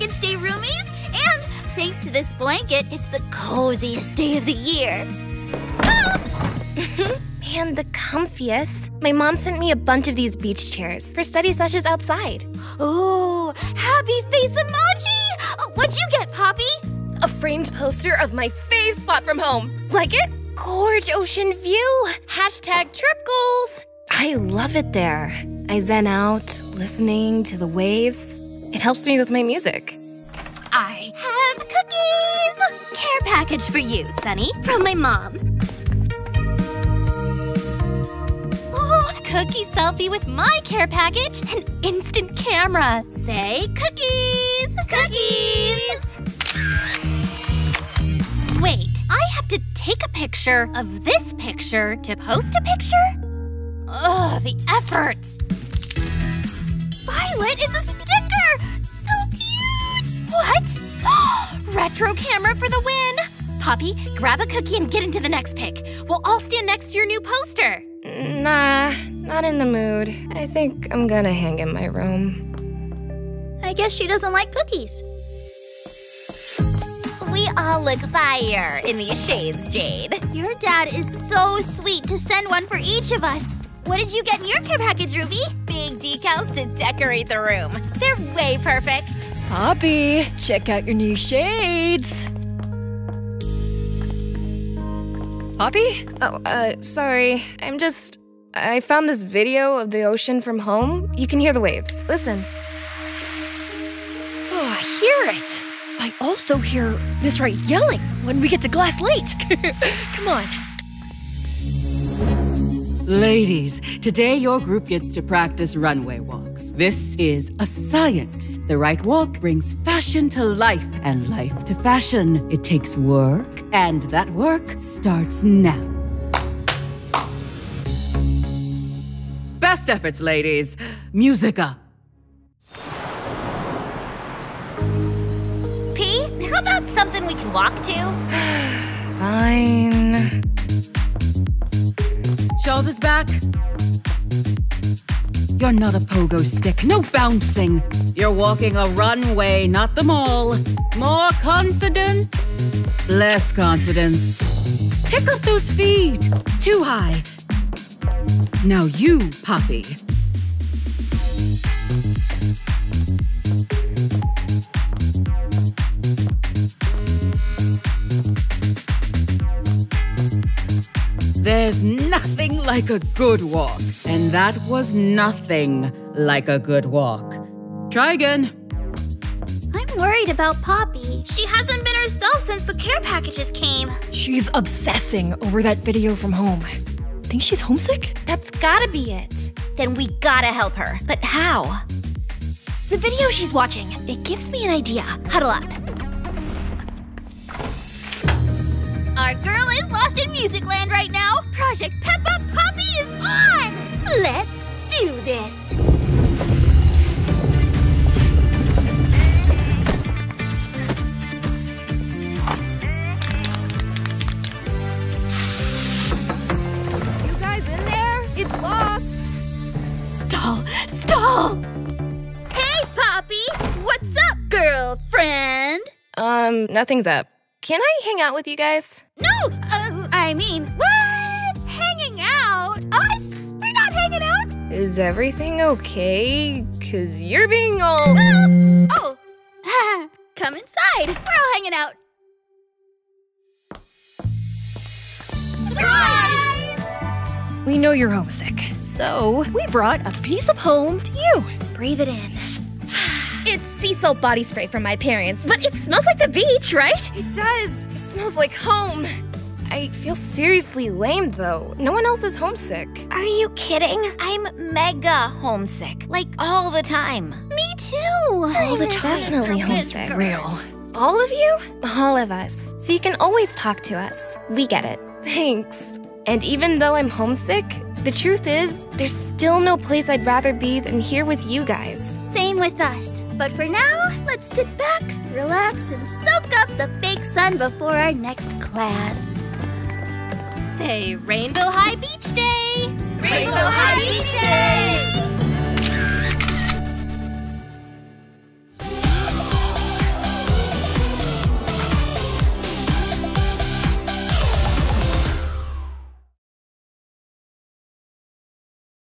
package day roomies. And thanks to this blanket, it's the coziest day of the year. Ah! And the comfiest. My mom sent me a bunch of these beach chairs for study sessions outside. Oh, happy face emoji! Oh, what'd you get, Poppy? A framed poster of my fave spot from home. Like it? Gorge ocean view. Hashtag trip goals. I love it there. I zen out, listening to the waves. It helps me with my music. I have cookies! Care package for you, Sunny, from my mom. Cookie selfie with my care package and instant camera. Say cookies! Cookies! Wait, I have to take a picture of this picture to post a picture? Ugh, the effort! Violet, it's a sticker! So cute! What? Retro camera for the win! Poppy, grab a cookie and get into the next pic. We'll all stand next to your new poster. Nah, not in the mood. I think I'm gonna hang in my room. I guess she doesn't like cookies. We all look fire in these shades, Jade. Your dad is so sweet to send one for each of us. What did you get in your care package, Ruby? Big decals to decorate the room. They're way perfect. Poppy, check out your new shades. Poppy? Oh, sorry. I found this video of the ocean from home. You can hear the waves. Listen. Oh, I hear it. I also hear Miss Wright yelling when we get to Glass Lake. Come on. Ladies, today your group gets to practice runway walks. This is a science. The right walk brings fashion to life and life to fashion. It takes work, and that work starts now. Best efforts, ladies. Music up. P, how about something we can walk to? Fine. Shoulders back. You're not a pogo stick, no bouncing. You're walking a runway, not the mall. More confidence, less confidence. Pick up those feet, too high. Now you, Poppy. There's nothing like a good walk. And that was nothing like a good walk. Try again. I'm worried about Poppy. She hasn't been herself since the care packages came. She's obsessing over that video from home. Think she's homesick? That's gotta be it. Then we gotta help her. But how? The video she's watching, it gives me an idea. Huddle up. Our girl is lost in music land right now. Project Pep-Up Poppy is on! Let's do this. You guys in there? It's locked. Stall, stall. Hey, Poppy. What's up, girlfriend? Nothing's up. Can I hang out with you guys? No! I mean, what? Hanging out? Us? We're not hanging out? Is everything okay? Cause you're being all… Oh! Oh. Come inside. We're all hanging out. Surprise! We know you're homesick, so we brought a piece of home to you. Breathe it in. It's sea salt body spray from my parents, but it smells like the beach, right? It does. It smells like home. I feel seriously lame, though. No one else is homesick. Are you kidding? I'm mega homesick. Like, all the time. Me too. All the time. Definitely homesick. Real. All of you? All of us. So you can always talk to us. We get it. Thanks. And even though I'm homesick, the truth is, there's still no place I'd rather be than here with you guys. Same with us. But for now, let's sit back, relax, and soak up the fake sun before our next class. Say Rainbow High Beach Day! Rainbow High Beach Day!